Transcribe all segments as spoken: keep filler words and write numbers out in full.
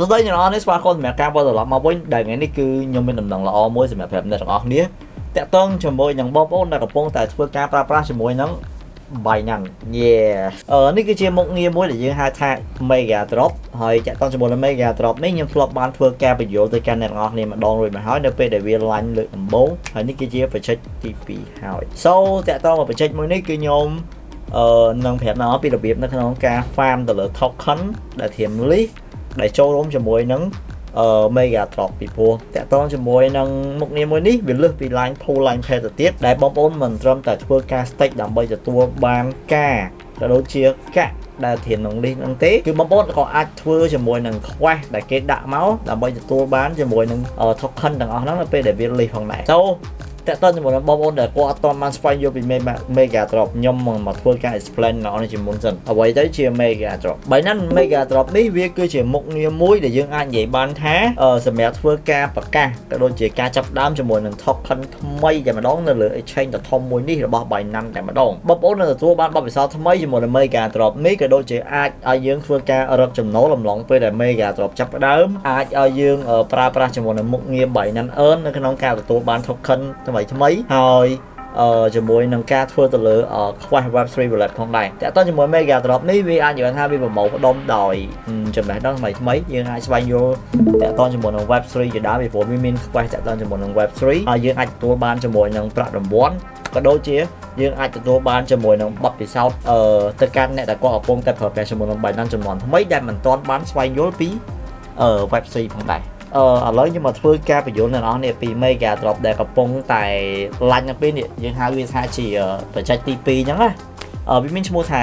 សួស្តីអ្នកនរនេះស្វាគមន៍សម្រាប់ការបើកត្រឡប់មកវិញដែលថ្ងៃនេះគឺខ្ញុំមានដំណឹងល្អមួយសម្រាប់ប្រាប់អ្នកទាំងអស់គ្នាតាក់ទងជាមួយនឹងបងប្អូនដែលកំពុងតែធ្វើការប្រើប្រាស់ជាមួយនឹង Binance យេអឺនេះគឺជាមុខងារមួយដែលយើងហៅថា Megadrop ហើយតាក់ទងជាមួយនឹង Megadrop នេះខ្ញុំធ្លាប់បានធ្វើការបញ្យល់ទៅកាន់អ្នកទាំងអស់គ្នាម្ដងរួចមកហើយនៅពេលដែលវាឡាញលើកដំបូងហើយនេះគឺជាបច្ចេកទីពីរហើយ So តាក់ទងមកបច្ចេកមួយនេះគឺខ្ញុំអឺនឹងប្រាប់ដល់ពីរបៀបនៅក្នុងការ farm ទៅលើ token ដែលធៀប List ដែលចូលរួមជាមួយនឹងអឺ Megadrop ពីព្រោះតាក់ទងជាមួយនឹងមុខងារមួយនេះវាលើសពី line pool line pair ទៅទៀតដែលបងប្អូនមិនត្រឹមតែធ្វើការ stake ដើម្បីទទួលបានការក៏ដូចជាកាក់ដែលធៀបនឹង List ហ្នឹងទេគឺបងប្អូនក៏អាចធ្វើជាមួយនឹង quest ដែលគេដាក់មកដើម្បីទទួលបានជាមួយនឹង token ទាំងអស់ហ្នឹងនៅពេលដែលវា List ផងដែរ Soតែតើជាមួយបងប្អូនដែលគាត់អត់ទាន់បានស្វែងយល់ពី Megadrop ខ្ញុំមកធ្វើការ explain ដល់អ្នកជំនុំសិនអ្វីទៅជា Megadrop បែរណា Megadrop នេះវាគឺជាមុខងារមួយដែលយើងអាចនិយាយបានថាសម្រាប់ធ្វើការប្រកាសក៏ដូចជាការចាប់ដើមជាមួយនឹង token ថ្មីតែម្ដងនៅលើ exchange ដ៏ធំមួយនេះរបស់ Binance តែម្ដងបងប្អូននឹងទទួលបានបទពិសោធន៍ថ្មីជាមួយនឹង Megadrop នេះក៏ដូចជាអាចឲ្យយើងធ្វើការរកចំណូលអំឡុងពេលដែល Megadrop ចាប់ដើមអាចឲ្យយើងប្រើប្រាស់ជាមួយនឹងមុខងារ Binance Earn នៅក្នុងការទទួលបាន token ថ្មីថ្មីហើយជាមួយនឹងការធ្វើទៅលើ Quest វេប ស្រី Wallet ផងដែរតែតើជាមួយ Megadrop នេះវាអាចនិយាយថាវាប្រមូលផ្ដុំដោយចំណេះដឹងថ្មីថ្មីយើងអាចស្វែងយល់តែតើជាមួយនឹង វេប ស្រី ជាដើមវាព្រោះវាមាន Quest តែតើជាមួយនឹង វេប ស្រី ហើយយើងអាចទទួលបានជាមួយនឹងប្រាក់រង្វាន់ក៏ដូចជាយើងអាចទទួលបានជាមួយនឹងបទពិសោធន៍ទៅកាន់អ្នកដែលគាត់កំពុងតែប្រើប្រាស់ជាមួយនឹង Binance ចំនួនថ្មីដែលមិនទាន់បានស្វែងយល់ពី វេប ស្រី ផងដែរអឺឥឡូវខ្ញុំមកធ្វើការបញ្យល់អ្នកនរនេះពី Megadrop ដែលកំពុងតែឡាញនៅពេលនេះយើងហៅវាថាជាបច្ចេកទីពីរអញ្ចឹងណាវាមានឈ្មោះថា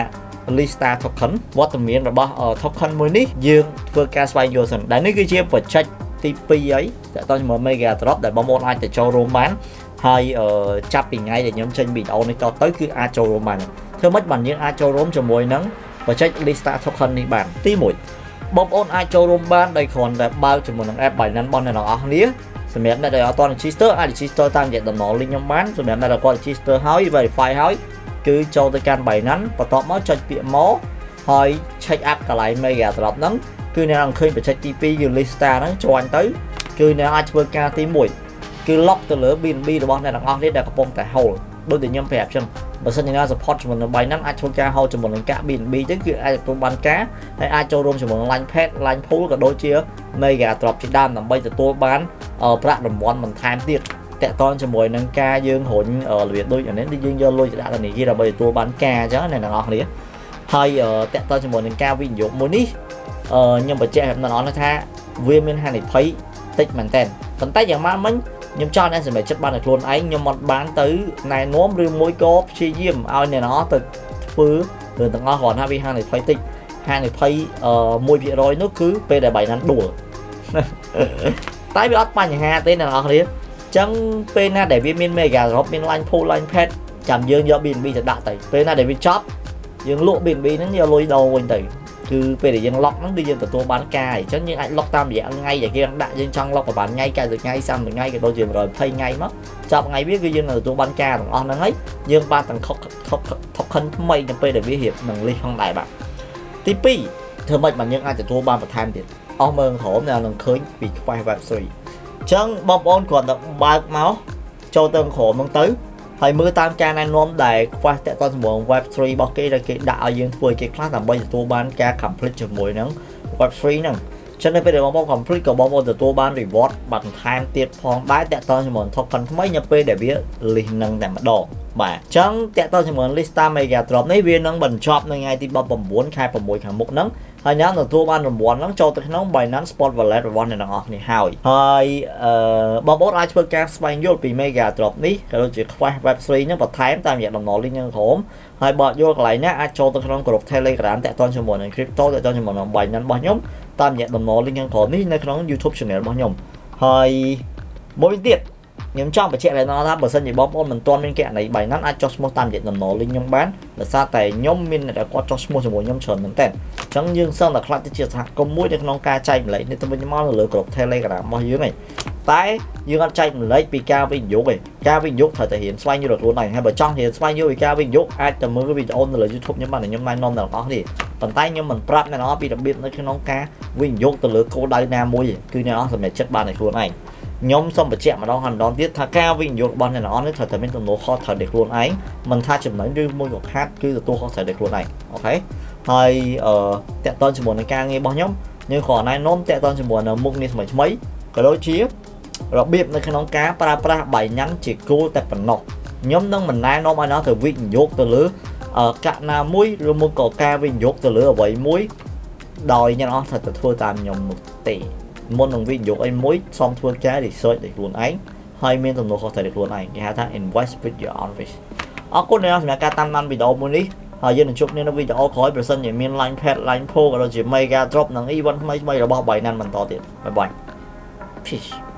Lista token វត្តមានរបស់ token មួយនេះយើងធ្វើការស្វែងយល់សិនដែលនេះគឺជាបច្ចេកទីពីរហើយតើតើជាមួយ Megadrop ដែលបងប្អូនអាចទៅចូលរួមបានហើយចាប់ពីថ្ងៃដែលខ្ញុំចេញវីដេអូនេះតទៅគឺអាចចូលរួមបានធ្វើម៉េចបានយើងអាចចូលរួមជាមួយនឹងបច្ចេក Lista token នេះបានទីមួយបងប្អូនអាចចូលរួមបានដោយគ្រាន់តែបើកជាមួយនឹង app Binance របស់អ្នកនរអស់គ្នាសម្រាប់អ្នកដែលអត់ទាន់ register អាច register តាមរយៈតំណ link ខ្ញុំបានសម្រាប់អ្នកដែលគាត់ register ហើយ verify ហើយគឺចូលទៅកាន់ Binance បន្ទាប់មកចុចពាក្យមកហើយ check up កន្លែង Megadrop ហ្នឹងគឺអ្នកអង្គឃើញបច្ចេកទីពីរគឺ Lista ហ្នឹងចូលទៅគឺអ្នកអាចធ្វើការទីមួយគឺ lock ទៅលើ ប៊ី អេន ប៊ី របស់អ្នកនរអស់គ្នាដែលកំពុងតែ hold ដូចតែខ្ញុំប្រាប់អញ្ចឹងបើសិនជាអ្នក support ជាមួយនឹង Binance អាចធ្វើការ hold ជាមួយនឹងកាក់ ប៊ី អេន ប៊ី ទៅគឺអាចទទួលបានការហើយអាចចូលរួមជាមួយនឹង line pad line pool ក៏ដូចជា Megadrop ជាដើមដើម្បីទទួលបានប្រាក់រង្វាន់បន្ថែមទៀតតាក់ទងជាមួយនឹងការយើងរុញរបៀបដូចនេះយើងយកលុយទៅដាក់ធនាគារដើម្បីទទួលបានការអញ្ចឹងអ្នកទាំងអស់គ្នាហើយតាក់ទងជាមួយនឹងការវិនិយោគមួយនេះខ្ញុំបញ្ជាក់ដល់អ្នកថាវាមានហានិភ័យតិចមែនតើប៉ុន្តែយ៉ាងម៉េចមិញខ្ញុំចង់អ្នកសម្រាប់ចិត្តបានតែខ្លួនឯងខ្ញុំមិនបានទៅណែនាំឬមួយក៏ព្យាយាមឲ្យអ្នកនរទៅធ្វើរឿងទាំងអស់គាត់ថាវាហានិភ័យតិចហានិភ័យ មួយភាគរយ នោះគឺពេលដែល Binance ដួលតែវាអត់បញ្ហាទេអ្នកនរគ្នាអញ្ចឹងពេលណាដែលវាមាន Megadrop មាន line pool line pad ចាំយើងយក ប៊ី អេន ប៊ី ទៅដាក់ទៅពេលណាដែលវាចប់យើងលក់ ប៊ី អេន ប៊ី ហ្នឹងយកលុយដូរវិញទៅគឺពេលដែលយើង lock ហ្នឹងគឺយើងទទួលបានការអញ្ចឹងយើងអាច lock តាមរយៈថ្ងៃដែលគេដាក់យើងចង់ lock ប្រហែលថ្ងៃ90ថ្ងៃ30ថ្ងៃក៏ដូចជា120ថ្ងៃមកចប់ថ្ងៃវាគឺយើងនឹងទទួលបានការទាំងអស់ហ្នឹងហើយយើងបានទាំង token ថ្មីទៅពេលដែលវារៀបនឹង list ផងដែរបាទទីពីរធ្វើម៉េចបានយើងអាចទទួលបានបន្ថែមទៀតអស់មើលក្រុមដែលនឹងឃើញពី quest វេប ស្រី អញ្ចឹងបងប្អូនគ្រាន់តែបើកមកចូលទៅក្រុមហ្នឹងទៅហើយមើលតាមការណែនាំដែលខ្វះតកតសម្បង វេប ស្រី របស់គេដែលគេដាក់ឲ្យយើងធ្វើជាខ្លះដើម្បីទទួលបានការ complete ជាមួយនឹង វេប ស្រី ហ្នឹងចឹងនៅពេលដែលបងប្អូន complete ក៏បងប្អូនទទួលបាន reward បន្ថែមទៀតផងដែរតកតសម្បង token ថ្មីនៅពេលដែលវា list នឹងតែម្ដងបាទចឹងតកតសម្បង Lista Megadrop នេះវានឹងបញ្ចប់នៅថ្ងៃទីបប៩ខែ៦ខាងមុខហ្នឹងហើយអ្នកទទួលបានរង្វាន់ហ្នឹងចូលទៅក្នុង Binance Spot Wallet របស់អ្នកទាំងអស់គ្នាហើយហើយអឺបងប្អូនអាចធ្វើការស្វែងយល់ពី Megadrop នេះក៏ដូចជា Quest វេប ស្រី ហ្នឹងបន្ថែមតាមរយៈតំណ link ហ្នឹងក្រុមហើយបើយល់កន្លែងនេះអាចចូលទៅក្នុងក្រុម Telegram តាក់ទងជាមួយនឹង Crypto តាក់ទងជាមួយនឹង Binance របស់ខ្ញុំតាមរយៈតំណ link ហ្នឹងក្រុមនេះនៅក្នុង YouTube Channel របស់ខ្ញុំហើយមួយទៀត ខ្ញុំ ចង់ បញ្ជាក់ ថា បើ សិន ជា បង ប្អូន មិន ទាន់ មាន គណនី Binance អាច ចុះ ឈ្មោះ តាម រយៈ ដំណើរ លេង ខ្ញុំ បាន ដោយ សារ តែ ខ្ញុំ មាន អ្នក ដែល គាត់ ចុះ ឈ្មោះ ជាមួយ ខ្ញុំ ច្រើន មែន តើ អញ្ចឹង យើង សឹង តែ ខ្លាច ទៅ ជា សហគមន៍ មួយ នៅ ក្នុង ការ ចែក ម្លេច នេះ ទៅ វិញ មក នៅ លើ ក្រុម Telegram របស់ យើង ឯង តែ យើង អត់ ចែក ម្លេច ពី ការ វិនិយោគ ឯង ការ វិនិយោគ ត្រូវ តែ រៀន ស្វែង យល់ ខ្លួន ឯង ហើយ បើ ចង់ រៀន ស្វែង យល់ ពី ការ វិនិយោគ អាច ទៅ មើល វីដេអូ នៅ លើ YouTube ខ្ញុំ បាន ខ្ញុំ ណែនាំ ដល់ អ្នក ទាំង អស់ នេះ ប៉ុន្តែ ខ្ញុំ មិន ប្រាប់ អ្នក ទាំង អស់ ពី របៀប នៅ ក្នុង ការ វិនិយោគ ទៅ លើ គោល ដៅ ណា មួយ គឺ អ្នក ទាំង អស់ សម្រេច ចិត្ត បាន ដោយ ខ្លួន ឯង nhóm xong bật chẹt mà đón hành đón tiết thà ca vinh vô bọn này nó nói thật thật mình tụi nó khó thật để luôn ấy mình tha chậm nói như môi ngọc hát cứ tôi khó thật để luôn này ok hay ở tẹt toàn chỉ muốn ca nghe bọn nhóm nhưng khỏi này nôm tẹt toàn chỉ muốn là mục này mấy mấy cái đối chiếu đặc biệt là cái nón cá para para bảy nhắn chỉ cô tẹt phần nọ nhóm đang mình này nó mà nó từ vinh vô từ lứa ở cạn là muối rồi môi cầu ca vinh vô từ lứa ở vậy muối đòi nha nó thật là thua tàn nhóm một tỷ môn đồng viên dụng anh mối xong thua cái để search để luôn ánh hay miền tầm nó có thể được luôn này nghe tháng invest with your own risk ở cô này là ca tam năm video muốn đi hồi giờ mình chụp nên nó video khói person để miền line pad line pro rồi chỉ Megadrop nắng event mấy mấy là bao bài năng mình to tiền bye bye